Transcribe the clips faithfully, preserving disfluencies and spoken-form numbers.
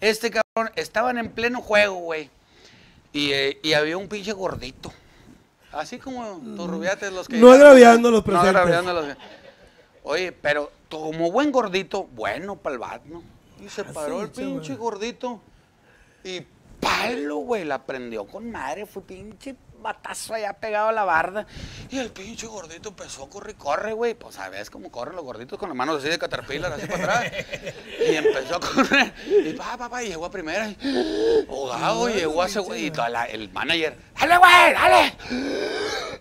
Este cabrón, estaban en pleno juego, güey. Y, eh, y había un pinche gordito. Así como tus rubiates, los que... No agraviando los presentes. No agraviando los que... Oye, pero como buen gordito, bueno, pa'l bat, ¿no? Y se paró el pinche gordito. Y palo, güey, la prendió con madre. Fue pinche batazo allá pegado a la barda. Y el pinche gordito empezó a correr, corre, güey. Pues, ¿sabes cómo corren los gorditos? Con las manos así de caterpillar, así para atrás. Y empezó a correr. Y pa, pa, pa, y llegó a primera. Ahogado, llegó a segunda. Y toda la, el manager, ¡dale, güey, dale!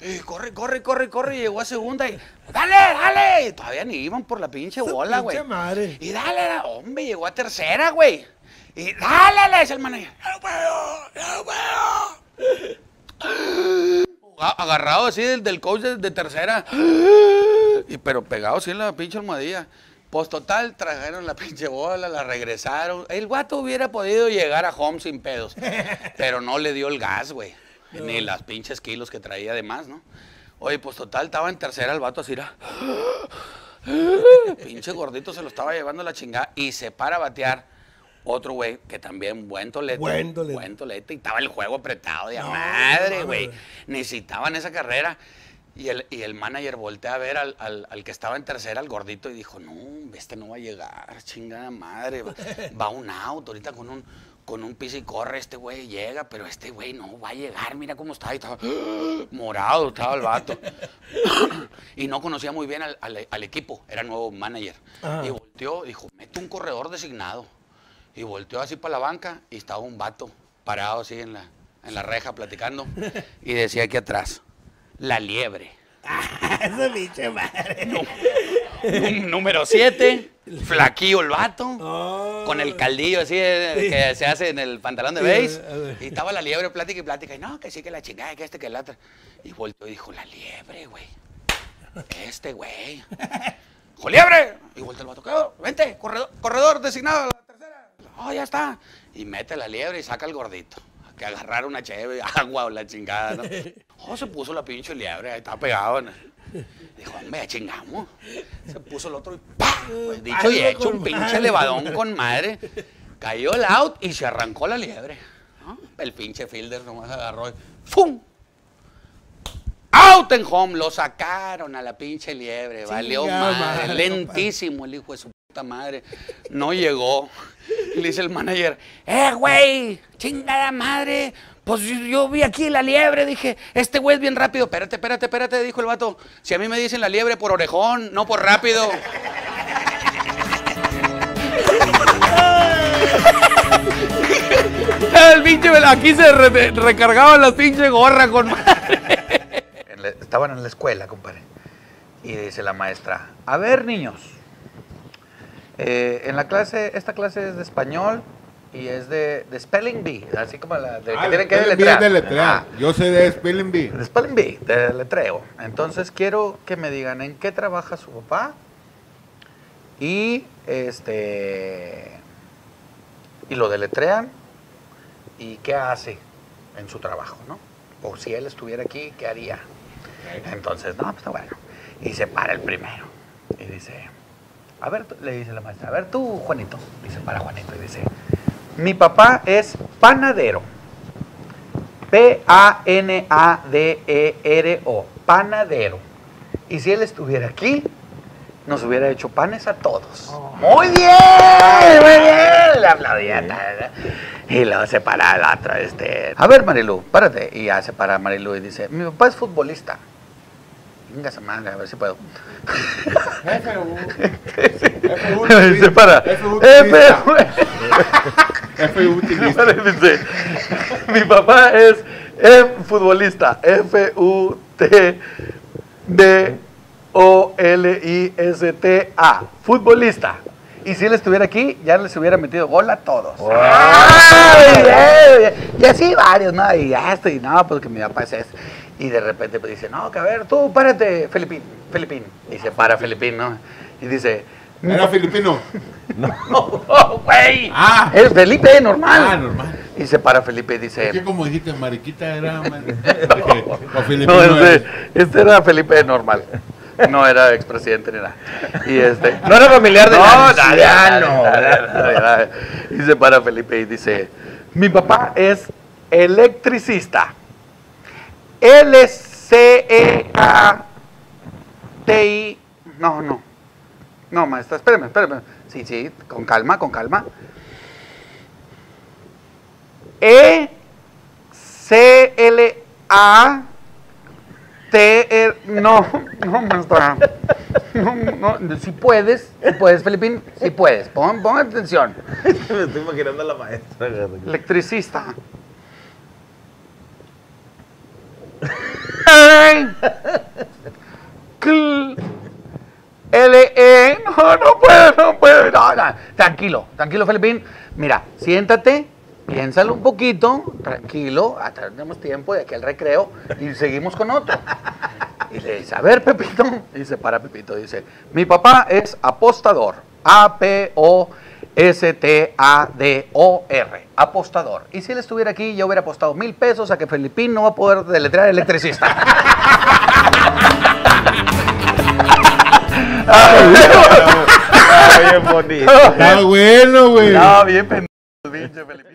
Y corre, corre, corre, corre. Y llegó a segunda. Y ¡dale, dale! Y todavía ni iban por la pinche bola, güey. Y dale, hombre, llegó a tercera, güey. Y dale, le dice el manager. ¡No puedo! ¡No puedo! Agarrado así del, del coach de, de tercera. Y pero pegado así en la pinche almohadilla. Pues total, trajeron la pinche bola, la regresaron. El guato hubiera podido llegar a home sin pedos. Pero no le dio el gas, güey. No. Ni las pinches kilos que traía de más, ¿no? Oye, pues total, estaba en tercera el vato así era. Pinche gordito se lo estaba llevando la chingada. Y se para a batear. Otro güey que también buen tolete. Buen tolete. Buen tolete. Y estaba el juego apretado de no, madre, güey. No, no, no. Necesitaban esa carrera. Y el, y el manager voltea a ver al, al, al que estaba en tercera, al gordito, y dijo, no, este no va a llegar, chingada madre. Va un auto ahorita con un, con un piso y corre, este güey llega, pero este güey no va a llegar, mira cómo está. Y estaba morado, estaba el vato. Y no conocía muy bien al, al, al equipo, era nuevo manager. Ah. Y volteó, dijo, mete un corredor designado. Y volteó así para la banca y estaba un vato parado así en la, en la reja platicando. Y decía aquí atrás, la liebre. Ah, esa bicha madre. No, num, número siete, flaquillo el vato, oh, con el caldillo así de, que sí se hace en el pantalón de beige. Sí, y estaba la liebre plática y plática. Y no, que sí, que la chingada, que este, que la otra. Y volteó y dijo, la liebre, güey. Este, güey. ¡Jo, liebre! Y volteó el vato, ¿qué? Vente, corredor, corredor designado. Oh, ya está. Y mete la liebre y saca el gordito. Que agarrar una cheve, agua o la chingada, ¿no? Oh, se puso la pinche liebre, ahí estaba pegado, ¿no? Dijo, hombre, ya chingamos. Se puso el otro y ¡pah! Pues dicho y hecho, un pinche levadón con madre. Cayó el out y se arrancó la liebre, ¿no? El pinche fielder nomás agarró y ¡fum! Out and home, lo sacaron a la pinche liebre. Chingada, valió madre, lentísimo el hijo de su puta madre. No llegó. Y le dice el manager, eh, güey, chingada madre, pues yo, yo vi aquí la liebre, dije, este güey es bien rápido. Espérate, espérate, espérate, dijo el vato, si a mí me dicen la liebre por orejón, no por rápido. El pinche, aquí se re, recargaban las pinches gorras con madre. Estaban en la escuela, compadre, y dice la maestra, a ver, niños, Eh, en la clase, esta clase es de español y es de, de Spelling Bee, así como la de, ah, que tienen que deletrear. De letra. Ah, yo sé de Spelling Bee. De Spelling Bee, de letreo. Entonces quiero que me digan en qué trabaja su papá y este y lo deletrean y qué hace en su trabajo, ¿no? O si él estuviera aquí, ¿qué haría? Entonces, no, pues bueno. Y se para el primero y dice... A ver, le dice la maestra, a ver tú, Juanito, dice para Juanito y dice, mi papá es panadero, P A N A D E R O, panadero, y si él estuviera aquí, nos hubiera hecho panes a todos. Oh. Muy bien, muy bien, le aplaudía. Y luego se para la otra, este, a ver Marilu, párate, y ya se para Marilu y dice, mi papá es futbolista. Venga, esa madre, a ver si puedo. F U. Se para. F U. Mi papá es futbolista. F U T B O L I S T A. Futbolista. Y si él estuviera aquí, ya les hubiera metido gol a todos. Wow. Ay, yeah, yeah. Y así varios, ¿no? Y ya estoy, no, porque mi papá es este. Y de repente pues, dice, no, que a ver, tú, párate, Felipín, Felipín. Y se para Felipín, ¿no? Y dice... ¿Era filipino? No, güey. Ah. Es Felipe, normal. Ah, normal. Y se para Felipe y dice... Es que como dijiste, mariquita era... Mar... no, o no, este, este era Felipe normal. No era expresidente ni nada. Y este, no era familiar de Lanciano. Y se para Felipe y dice, mi papá es electricista. L C E A T I. No, no. No, maestra, espérame, espérame. Sí, sí, con calma, con calma. E C L A T R. No, no, maestra. No, no, si puedes, si puedes, Felipín, si puedes. Pon, pon atención. Me estoy imaginando a la maestra. Electricista. L E. No, no puedo, no puedo. No, no. Tranquilo, tranquilo, Felipín. Mira, siéntate, piénsalo un poquito, tranquilo. Hasta tenemos tiempo de aquí al recreo y seguimos con otro. Y le dice, a ver, Pepito. Y se para Pepito, dice, mi papá es apostador. A P O S T A D O R. Apostador. Y si él estuviera aquí, yo hubiera apostado mil pesos a que Felipín no va a poder deletrear electricista. Ay, está bien bonito. Está bueno, güey. Está bien pendiente, Felipe.